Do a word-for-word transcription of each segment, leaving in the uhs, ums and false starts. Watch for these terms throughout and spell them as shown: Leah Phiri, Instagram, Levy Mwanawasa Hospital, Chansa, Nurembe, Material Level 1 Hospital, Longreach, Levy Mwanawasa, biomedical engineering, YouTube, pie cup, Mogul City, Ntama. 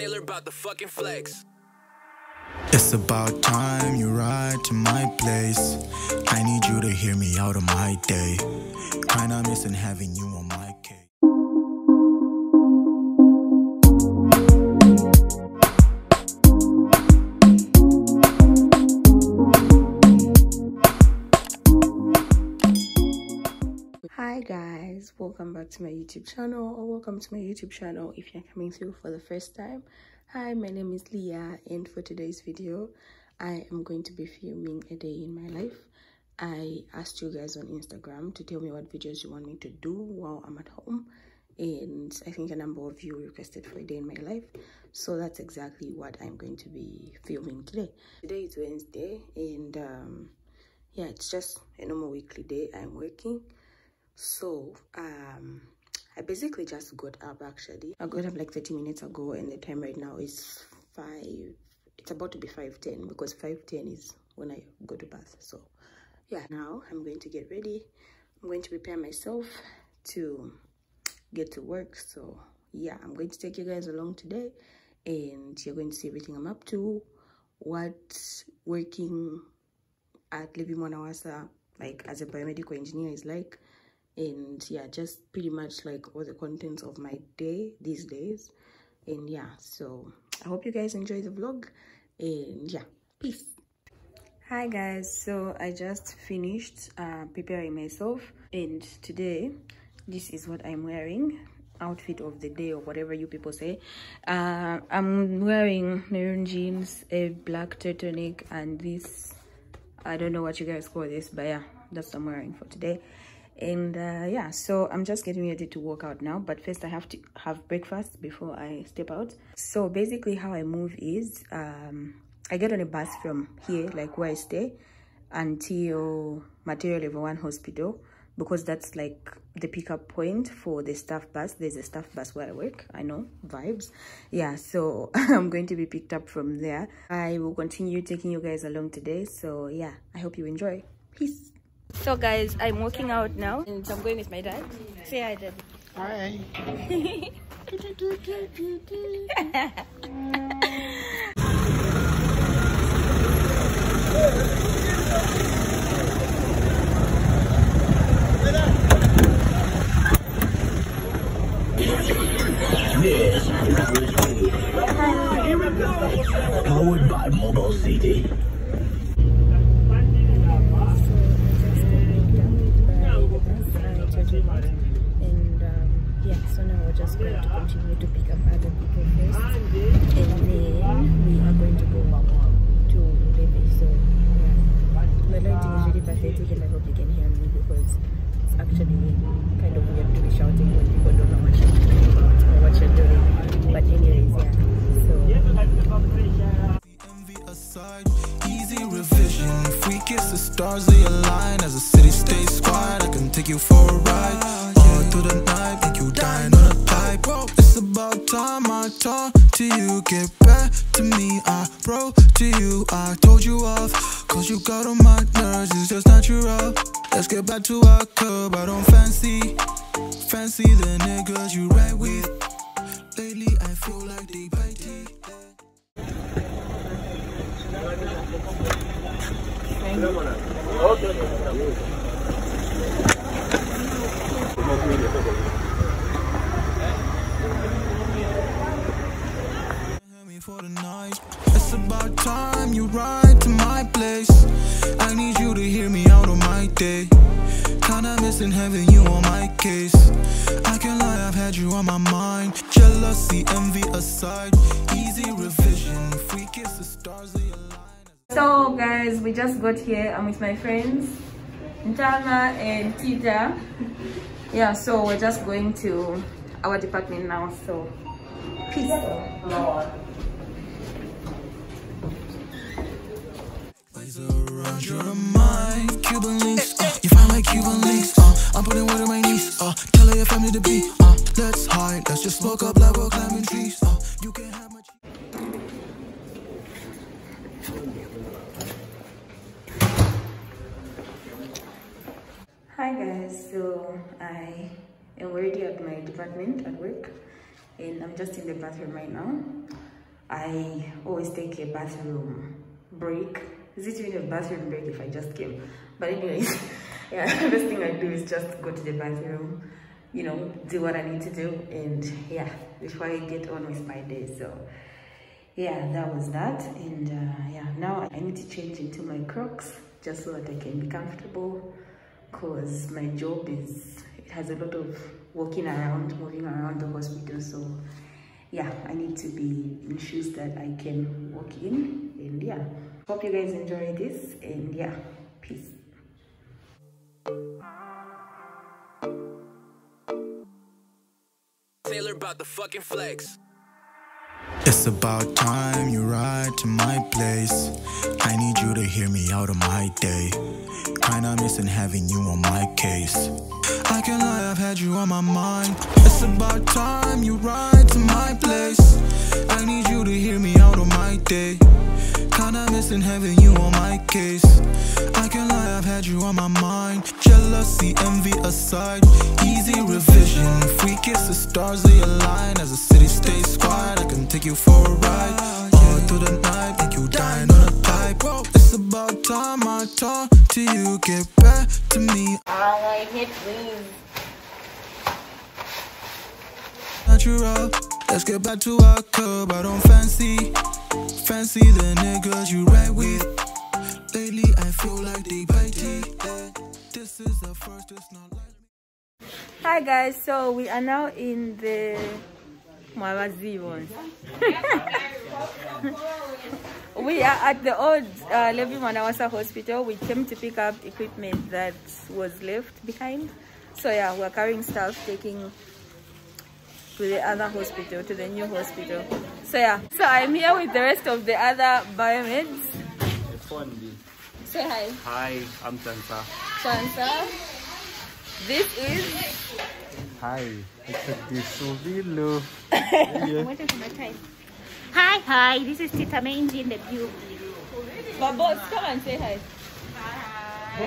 Taylor about the fucking flex. It's about time you ride to my place. I need you to hear me out of my day. Kinda missing having you on my case. Hi guys, welcome back to my YouTube channel, or welcome to my YouTube channel if you're coming through for the first time. Hi, my name is Leah, and for today's video I am going to be filming a day in my life. I asked you guys on Instagram to tell me what videos you want me to do while I'm at home, and I think a number of you requested for a day in my life, so that's exactly what I'm going to be filming today. Today is Wednesday, and um yeah, it's just a normal weekly day. I'm working. So um I basically just got up. Actually, I got up like thirty minutes ago, and the time right now is five. It's about to be five ten, because five ten is when I go to bath. So yeah, now I'm going to get ready. I'm going to prepare myself to get to work. So yeah, I'm going to take you guys along today, and you're going to see everything I'm up to, what working at Levy Mwanawasa like as a biomedical engineer is like. And yeah, just pretty much like all the contents of my day these days. And yeah, so I hope you guys enjoy the vlog, and yeah, peace. Hi guys, so I just finished uh preparing myself, and today this is what I'm wearing, outfit of the day or whatever you people say. uh I'm wearing maroon jeans, a black turtleneck, and this, I don't know what you guys call this, but yeah, that's what I'm wearing for today. And uh, yeah, so I'm just getting ready to walk out now, but first I have to have breakfast before I step out. So basically how I move is um I get on a bus from here, like where I stay, until Material Level one Hospital, because that's like the pickup point for the staff bus. There's a staff bus where I work. I know, vibes. Yeah, so I'm going to be picked up from there. I will continue taking you guys along today, so yeah, I hope you enjoy. Peace. So guys, I'm walking out now, and I'm going with my dad. Say hi, Dad. Hi. Powered by Mogul City. And um, yeah, so now we're just going to continue to pick up other people first, and then we are going to go to Nurembe. So yeah, my lighting is really pathetic, and I hope you can hear me, because it's actually kind of weird to be shouting when people don't know what you're doing or what you're doing. But anyways, yeah, so aside, easy revision. If we kiss the stars, they align. As the city stays quiet, I can take you for a ride all through the night, make you dine on a pipe. It's about time I talk to you, get back to me. I wrote to you, I told you off, cause you got on my nerves, it's just natural. Let's get back to our club. I don't fancy, fancy the niggas you ride with. Lately I feel like they bite you. For the night, it's about time you ride to my place. I need you to hear me out on my day. Kinda missing having you on my case. I can't lie, I've had you on my mind. Jealousy, envy aside, easy revision. If we kiss the stars, they align. So guys, we just got here. I'm with my friends Ntama and Tita. Yeah, so we're just going to our department now, so peace. Cuban links, you find like Cuban links. I'm putting water on my knees. Tell your family to be. Let's hide, let's just smoke up like we're climbing trees. You can have my. Hi guys, so I am already at my department at work, and I'm just in the bathroom right now. I always take a bathroom break. Is it even a bathroom break if I just came? But anyways, yeah, the best thing I do is just go to the bathroom, you know, do what I need to do, and yeah, before I get on with my day. So yeah, that was that. And uh, yeah, now I need to change into my Crocs just so that I can be comfortable, because my job is, it has a lot of walking around, moving around the hospital. So yeah, I need to be in shoes that I can walk in. And yeah, hope you guys enjoy this, and yeah, peace. Taylor about the fucking flex. It's about time you ride to my place. I need you to hear me out of my day. Kinda missing having you on my case. I can't lie, I've had you on my mind. It's about time you ride to my place. I need you to hear me out of my day. Kinda missing having you on my case. I can't lie, I've had you on my mind. Jealousy, envy aside, easy revision. If we kiss, the stars they align. As the city stays quiet, I can take you for a ride all through the night, make you dine on a pipe. It's about time I talk to you, get back to me. Alright, hit please. Natural, let's get back to our club. I don't fancy Fancy the niggas you ride with. Lately I feel like they bitey. This is the first, it's not like me. Hi guys, so we are now in the Mwanawasa one. We are at the old uh, Levy Mwanawasa hospital. We came to pick up equipment that was left behind. So yeah, we're carrying stuff, taking to the other hospital, to the new hospital. So yeah, so I'm here with the rest of the other biomeds. Say hi. Hi, I'm Chansa. Chansa. This is... Hi, it's a Disovilo. Hi, hi, this is Tita Mainji in the view. But boss, come and say hi. Hi.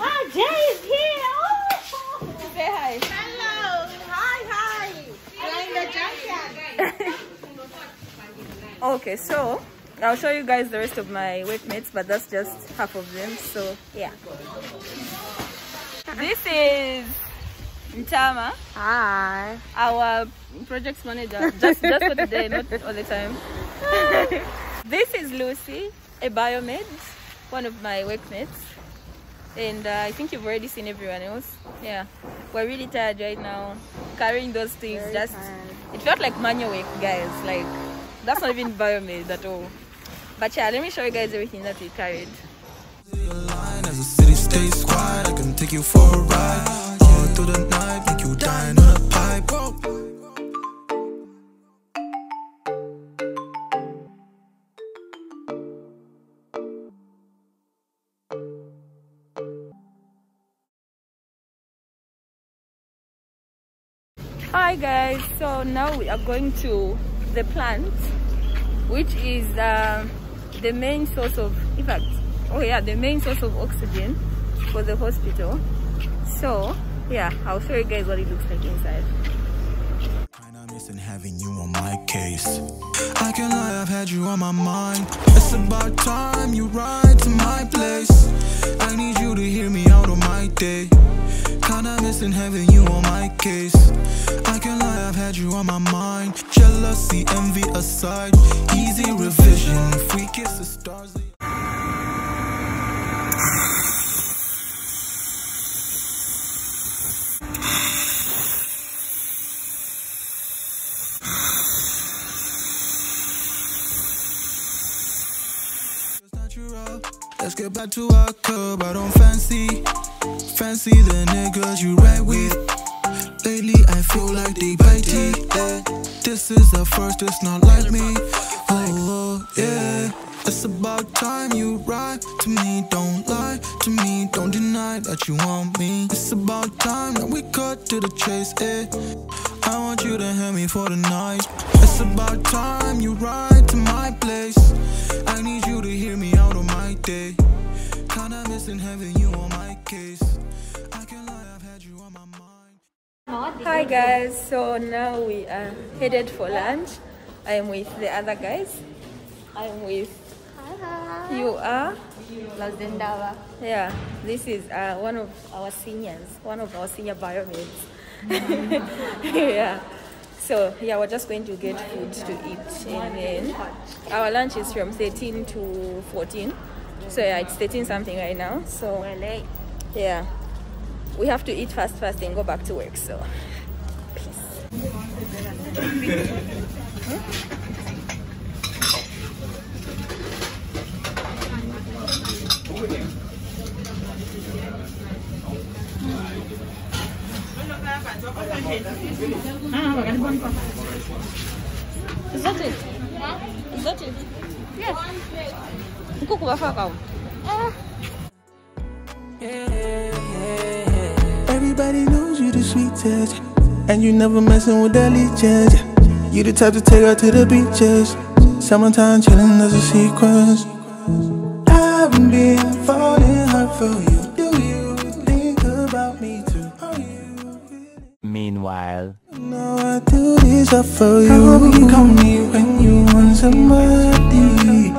Oh, Jay is here. Oh. Say hi. Hello. Hi, hi. Okay, so I'll show you guys the rest of my workmates, but that's just half of them. So yeah, this is Ntama. Hi. Our projects manager, just just for the day, not all the time. This is Lucy, a biomed, one of my workmates, and uh, I think you've already seen everyone else. Yeah, we're really tired right now, carrying those things. Very just tired. It felt like manual work, guys. Like, that's not even biomed at all. But yeah, let me show you guys everything that we carried. As the city stays quiet, I can take you for a ride all through the night, make you dine on a pipe. Hi guys, so now we are going to the plant, which is uh, the main source of, in fact, oh yeah, the main source of oxygen for the hospital. So yeah, I'll show you guys what it looks like inside. I'm missing having you on my case. I can't lie, I've had you on my mind. It's about time you ride to my place. I need you to hear me out on my day. Kinda missing having you on my case. I can't lie, I've had you on my mind. Jealousy, envy aside, easy revision. If we kiss the stars. Let's get back to our club. I don't fancy Fancy the niggas you ride with. Lately I feel like they bitey. This is the first, it's not like me. Oh, yeah. It's about time you ride to me. Don't lie to me, don't deny that you want me. It's about time that we cut to the chase, eh. I want you to have me for the night. It's about time you ride to my place. I need you to hear me out on my day. Kinda missing having you on my case. I can't lie, I've had you on my mind. Hi guys, so now we are headed for lunch. I am with the other guys. I am with Hello. You are Lazendawa. Yeah, this is uh, one of our seniors, one of our senior biomeds. Yeah, so yeah, we're just going to get food to eat, and then our lunch is from thirteen to fourteen. So yeah, it's thirteen something right now. So we're late. Yeah. We have to eat fast, fast, and go back to work. So, peace. Is that it? Is that it? Yes. Everybody knows you the sweet touch, and you never messing with that leeches. You the type to take her to the beaches, summertime chillin' as a sequence. I've been falling hard for you. Do you think about me too? Are you meanwhile? No, I do this up for you. I'll be coming when you want somebody.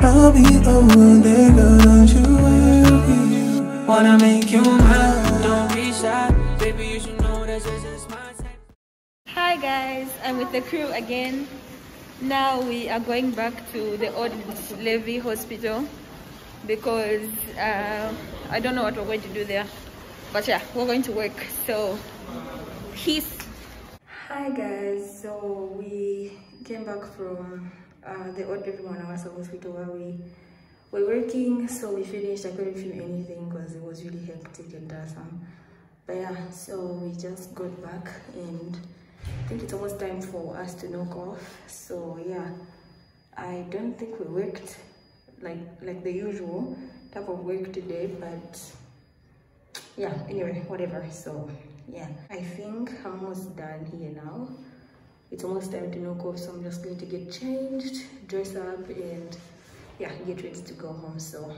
I'll be over there, girl, don't you worry. Wanna make you mine. Hi guys, I'm with the crew again. Now we are going back to the old Levy hospital because uh, I don't know what we're going to do there, but yeah, we're going to work, so peace. Hi guys, so we came back from uh, the old Levy Mwanawasa hospital where we were working, so we finished. I couldn't film anything because it was really hectic and awesome. But yeah, so we just got back, and I think it's almost time for us to knock off. So yeah, I don't think we worked like like the usual type of work today, but yeah, anyway, whatever. So yeah, I think I'm almost done here now. It's almost time to knock off, so I'm just going to get changed, dress up, and yeah, get ready to go home. So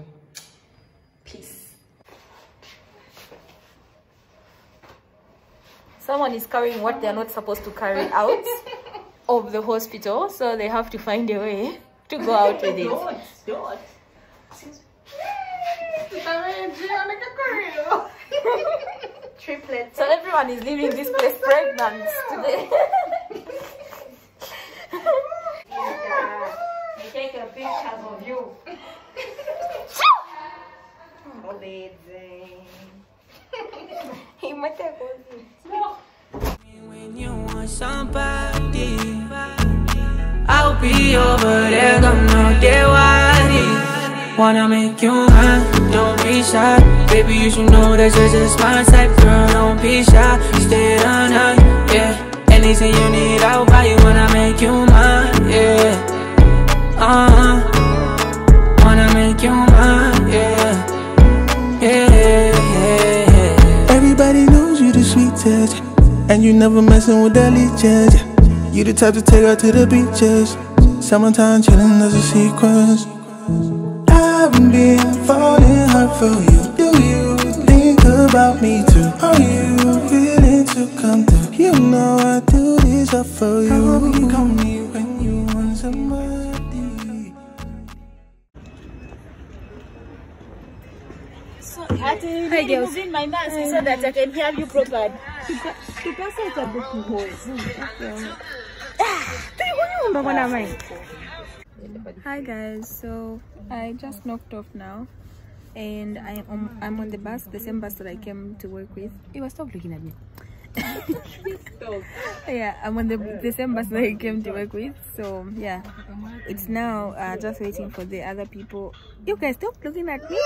peace. Someone is carrying what they are not supposed to carry out of the hospital, so they have to find a way to go out with it. Don't, don't. Triplets. So everyone is leaving this place pregnant today. And, uh, we take a picture of you. Oh, baby. When you want somebody, I'll be over there, come no day wide. Wanna make you mine, don't be shy. Baby, you should know that you're just my type. Girl, don't be shy, stay on high, yeah. Anything you need, I'll buy you. Wanna make you mine, yeah. Uh-huh. Wanna make you mine, yeah. Yeah. Everybody knows you the sweet touch, and you never messing with that leeches. You the type to take her to the beaches, summertime chillin' as a sequence. I've been falling hard for you. Do you think about me too? Are you willing to come through? You know I do this up for you. I will be coming when you want somebody. I girls, in my mask um, so that I can hear you properly. The person is a book hole. Hi guys, so I just knocked off now, and I am on, I'm on the bus, the same bus that I came to work with. You were stop looking at me. Yeah, I'm on the, the same bus that I came to work with. So yeah, it's now uh, just waiting for the other people. You guys stop looking at me.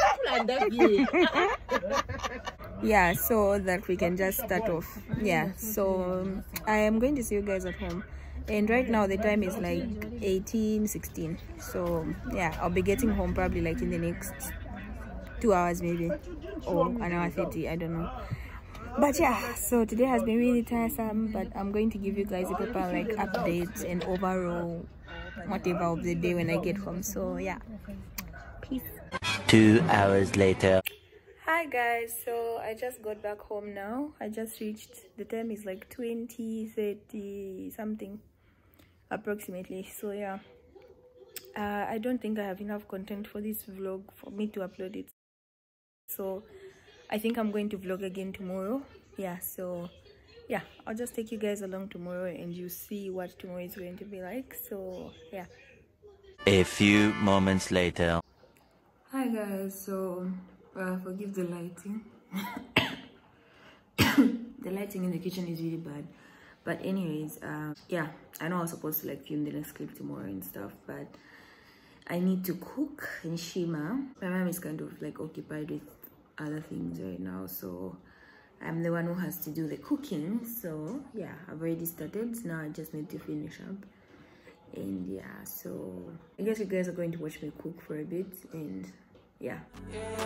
Yeah, so that we can just start off. Yeah, so um, I am going to see you guys at home, and right now the time is like eighteen sixteen. So yeah, I'll be getting home probably like in the next two hours, maybe, or an hour thirty, I don't know. But yeah, so today has been really tiresome, but I'm going to give you guys a proper like update and overall whatever of the day when I get home. So yeah, peace. Two hours later. Hi guys, so I just got back home now. I just reached, the time is like twenty thirty something approximately. So yeah, uh, I don't think I have enough content for this vlog for me to upload it, so I think I'm going to vlog again tomorrow. Yeah, so yeah, I'll just take you guys along tomorrow and you see what tomorrow is going to be like. So yeah, a few moments later. Hi guys, so Uh, forgive the lighting. The lighting in the kitchen is really bad, but anyways, um yeah, I know I was supposed to like film the next clip tomorrow and stuff, but I need to cook and shima. My mom is kind of like occupied with other things right now, so I'm the one who has to do the cooking. So yeah, I've already started, so now I just need to finish up. And yeah, so I guess you guys are going to watch me cook for a bit. And yeah. Yeah,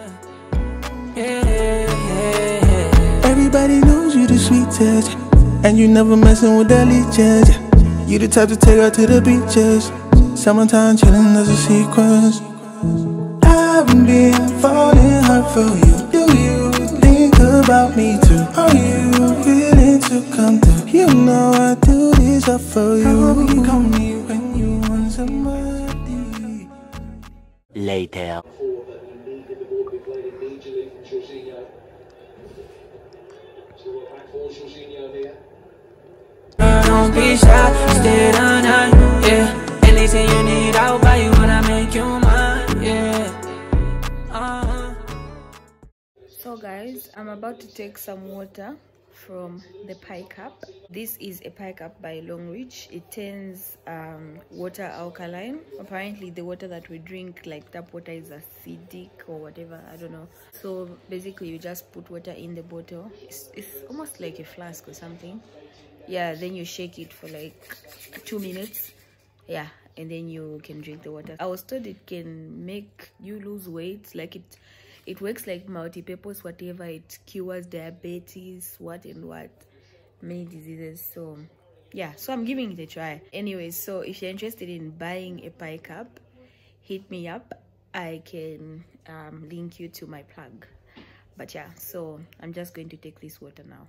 yeah. Everybody knows you the sweet touch, and you never messing with the leeches. You the type to take her to the beaches. Summertime chillin' as a sequence. I've been falling hard for you. Do you think about me too? Are you willing to come through? You know I do this up for you. I can call me when you want somebody. Later. Don't be shy, stay down, yeah. Anything you need, I'll buy you when I make you mine, yeah. Uh-huh. So guys, I'm about to take some water from the pie cup. This is a pie cup by Longreach. It turns um, water alkaline. Apparently the water that we drink, like tap water, is acidic or whatever, I don't know. So basically you just put water in the bottle. It's, it's almost like a flask or something. Yeah, then you shake it for like two minutes. Yeah, and then you can drink the water. I was told it can make you lose weight, like it it works like multi-purpose, whatever. It cures diabetes, what and what, many diseases. So yeah, so I'm giving it a try anyway. So if you're interested in buying a pie cup, hit me up. I can um link you to my plug. But yeah, so I'm just going to take this water now.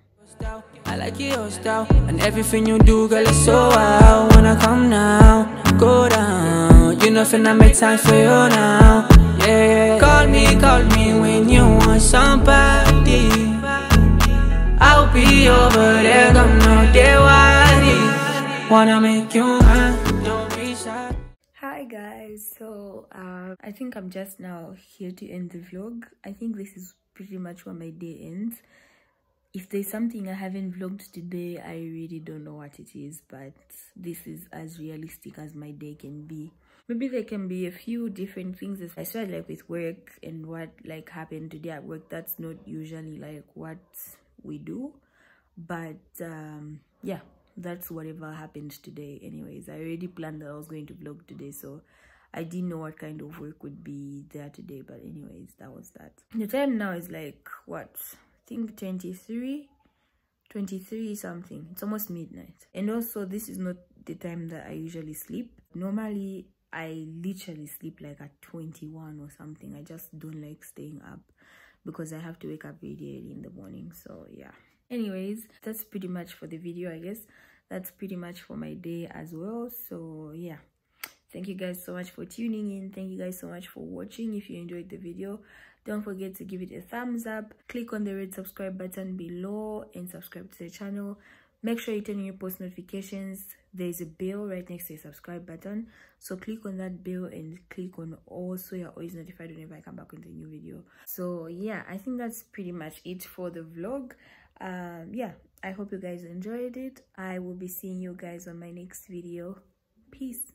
I like your style, and everything you do, girl, is so wild. When I come now, go down. You know finna make time for you now. Yeah, call me, call me when you want somebody. I'll be over there, come no day worry. Wanna make you mine, don't be shy. Hi guys, so uh, I think I'm just now here to end the vlog. I think this is pretty much where my day ends. If there's something I haven't vlogged today, I really don't know what it is, but this is as realistic as my day can be. Maybe there can be a few different things. I started like with work and what like happened today at work. That's not usually like what we do, but um yeah, that's whatever happened today. Anyways, I already planned that I was going to vlog today, so I didn't know what kind of work would be there today. But anyways, that was that. The time now is like what, I think twenty-three something. It's almost midnight. And also this is not the time that I usually sleep. Normally I literally sleep like at twenty-one or something. I just don't like staying up because I have to wake up really early in the morning. So yeah, anyways, that's pretty much for the video. I guess that's pretty much for my day as well. So yeah, thank you guys so much for tuning in. Thank you guys so much for watching. If you enjoyed the video, don't forget to give it a thumbs up. Click on the red subscribe button below and subscribe to the channel. Make sure you turn on your post notifications. There's a bell right next to the subscribe button, so click on that bell and click on all, so you're always notified whenever I come back with a new video. So yeah, I think that's pretty much it for the vlog. Um yeah, I hope you guys enjoyed it. I will be seeing you guys on my next video. Peace.